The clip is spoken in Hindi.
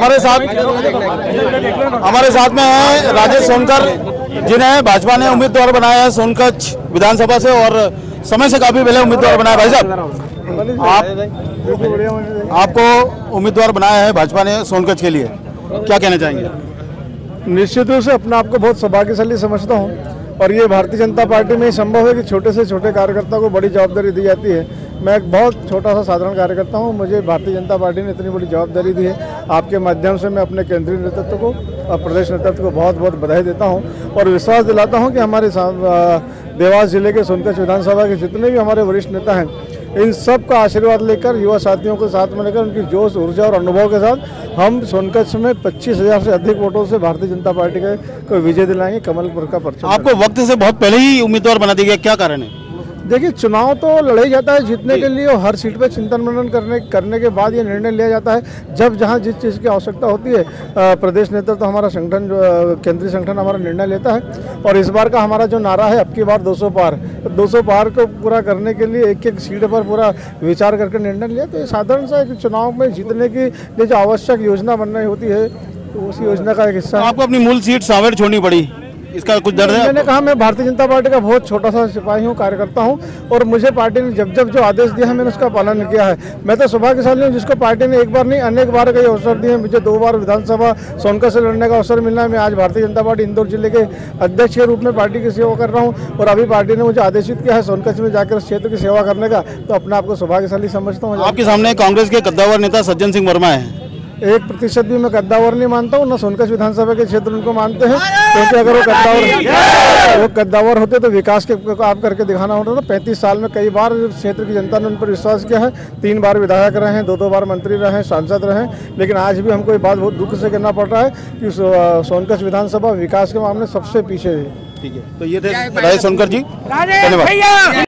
हमारे साथ में है राजेश सोनकर, जिन्हें भाजपा ने उम्मीदवार बनाया है सोनकच्छ विधानसभा से और समय से काफी पहले उम्मीदवार बनाया। भाई साहब, आपको उम्मीदवार बनाया है भाजपा ने सोनकच्छ के लिए, क्या कहना चाहेंगे? निश्चित रूप से अपने आप को बहुत सौभाग्यशाली समझता हूँ और ये भारतीय जनता पार्टी में संभव है कि छोटे से छोटे कार्यकर्ता को बड़ी जवाबदारी दी जाती है। मैं एक बहुत छोटा सा साधारण कार्यकर्ता हूँ, मुझे भारतीय जनता पार्टी ने इतनी बड़ी जवाबदारी दी है। आपके माध्यम से मैं अपने केंद्रीय नेतृत्व को और प्रदेश नेतृत्व को बहुत बहुत बधाई देता हूँ और विश्वास दिलाता हूँ कि हमारे देवास जिले के सोनकच्छ विधानसभा के जितने भी हमारे वरिष्ठ नेता हैं, इन सब का आशीर्वाद लेकर, युवा साथियों को साथ में लेकर, उनकी जोश, ऊर्जा और अनुभव के साथ हम सोनकच्छ में 25,000 से अधिक वोटों से भारतीय जनता पार्टी को विजय दिलाएंगे। कमलपुर का परचम आपको वक्त से बहुत पहले ही उम्मीदवार बना दिया, क्या कारण है? देखिए, चुनाव तो लड़े जाता है जीतने के लिए और हर सीट पे चिंतन मनन करने के बाद ये निर्णय लिया जाता है। जब जहाँ जिस चीज़ की आवश्यकता होती है, प्रदेश नेतृत्व तो हमारा संगठन, केंद्रीय संगठन हमारा निर्णय लेता है। और इस बार का हमारा जो नारा है, अब की बार 200 पार, 200 पार को पूरा करने के लिए एक एक सीट पर पूरा विचार करके निर्णय लिया। तो ये साधारण सा एक चुनाव में जीतने की लिए जो आवश्यक योजना बननी होती है, तो उस योजना का एक हिस्सा। आपको अपनी मूल सीट सावेर छोड़नी पड़ी, इसका कुछ दर्द है? मैंने कहा, मैं भारतीय जनता पार्टी का बहुत छोटा सा सिपाही हूँ, कार्यकर्ता हूँ और मुझे पार्टी ने जब जब जो आदेश दिया है मैंने उसका पालन किया है। मैं तो सौभाग्यशाली हूँ जिसको पार्टी ने एक बार नहीं अनेक बार कई अवसर दिए। मुझे 2 बार विधानसभा सोनकच्छ से लड़ने का अवसर मिला है। मैं आज भारतीय जनता पार्टी इंदौर जिले के अध्यक्ष के रूप में पार्टी की सेवा कर रहा हूँ और अभी पार्टी ने मुझे आदेशित किया है सोनकच्छ में जाकर उस क्षेत्र की सेवा करने का, तो अपने आप को सौभाग्यशाली समझता हूँ। आपके सामने कांग्रेस के कद्दावर नेता सज्जन सिंह वर्मा है। 1% भी मैं कद्दावर नहीं मानता हूँ, ना सोनकच्छ विधानसभा के क्षेत्र उनको मानते हैं, क्योंकि अगर वो कद्दावर होते तो विकास के आप करके दिखाना होता था। 35 साल में कई बार क्षेत्र की जनता ने उन पर विश्वास किया है। 3 बार विधायक रहे हैं, 2-2 बार मंत्री रहे हैं, सांसद रहे हैं, लेकिन आज भी हमको ये बात बहुत दुख से कहना पड़ रहा है कि सोनकच्छ विधानसभा विकास के मामले सबसे पीछे है। ठीक है, तो ये थे राजेश सोनकर जी, धन्यवाद।